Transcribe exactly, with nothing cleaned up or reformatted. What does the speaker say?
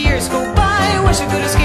years go by. Wish I could have